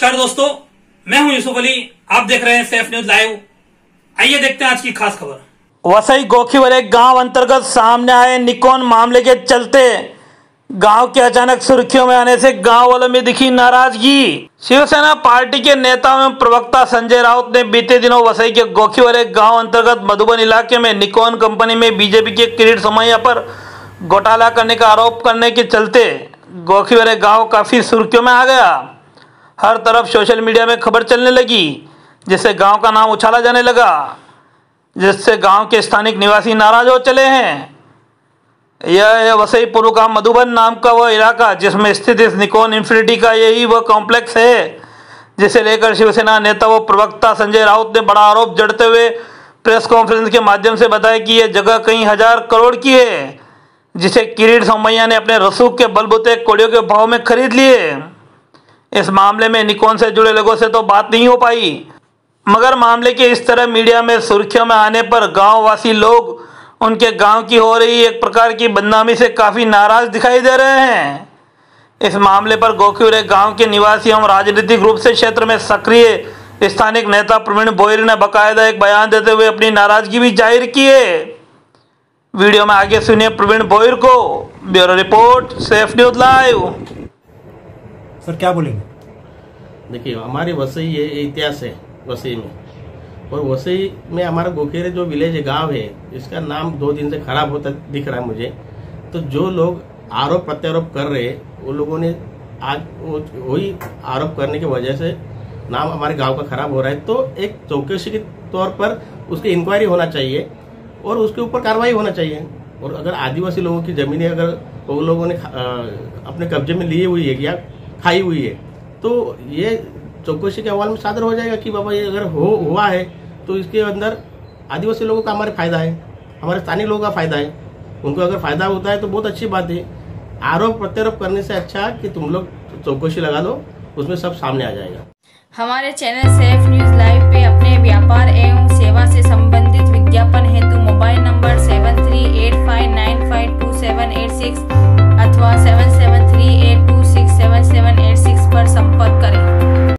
नमस्कार दोस्तों, मैं हूं यूसुफ अली। आप देख रहे हैं सेफ न्यूज लाइव। आइए देखते हैं आज की खास खबर। वसई गोखिवरे गांव अंतर्गत सामने आए निकोन मामले के चलते गांव के अचानक सुर्खियों में आने से गांव वालों में दिखी नाराजगी। शिवसेना पार्टी के नेता एवं प्रवक्ता संजय राउत ने बीते दिनों वसई के गोखिवरे गाँव अंतर्गत मधुबन इलाके में निकोन कंपनी में बीजेपी के किरीट सोमैया पर घोटाला करने का आरोप करने के चलते गोखिवरे गाँव काफी सुर्खियों में आ गया। हर तरफ सोशल मीडिया में खबर चलने लगी, जिससे गांव का नाम उछाला जाने लगा, जिससे गांव के स्थानिक निवासी नाराज हो चले हैं। यह वसई पूर्व का मधुबन नाम का वह इलाका जिसमें स्थित इस निकोन इन्फिनिटी का यही वह कॉम्प्लेक्स है, जिसे लेकर शिवसेना नेता व प्रवक्ता संजय राउत ने बड़ा आरोप जड़ते हुए प्रेस कॉन्फ्रेंस के माध्यम से बताया कि यह जगह कई हजार करोड़ की है, जिसे किरीट सोमैया ने अपने रसूख के बलबूते कौड़ियों के भाव में खरीद लिए। इस मामले में निकोन से जुड़े लोगों से तो बात नहीं हो पाई, मगर मामले के इस तरह मीडिया में सुर्खियों में आने पर गांववासी लोग उनके गांव की हो रही एक प्रकार की बदनामी से काफ़ी नाराज दिखाई दे रहे हैं। इस मामले पर गोखिवरे गांव के निवासी एवं राजनीतिक रूप से क्षेत्र में सक्रिय स्थानिक नेता प्रवीण भोईर ने बाकायदा एक बयान देते हुए अपनी नाराजगी भी जाहिर की है। वीडियो में आगे सुनिए प्रवीण भोईर को। Bureau report safe news live. Sir क्या बोलेंगे? देखिए, हमारे वसई ये इतिहास है वसई में, और वसई में हमारा गोखिवरे जो विलेज है, गांव है, इसका नाम 2 दिन से खराब होता दिख रहा है मुझे। तो जो लोग आरोप प्रत्यारोप कर रहे हैं, वो लोगों ने आज वही आरोप करने की वजह से नाम हमारे गांव का खराब हो रहा है। तो एक चौकसी के तौर पर उसकी इंक्वायरी होना चाहिए और उसके ऊपर कार्रवाई होना चाहिए। और अगर आदिवासी लोगों की जमीनें अगर वो लोगों ने अपने कब्जे में लिए हुई है या खाई हुई है, तो ये चौकसी के हवाले में सादर हो जाएगा कि बाबा ये अगर हुआ है तो इसके अंदर आदिवासी लोगों का हमारे फायदा है, हमारे स्थानीय लोगों का फायदा है। उनको अगर फायदा होता है तो बहुत अच्छी बात है। आरोप प्रत्यारोप करने से अच्छा कि तुम लोग चौकसी लगा लो, उसमें सब सामने आ जाएगा। हमारे चैनल सेफ न्यूज लाइव पे अपने व्यापार एवं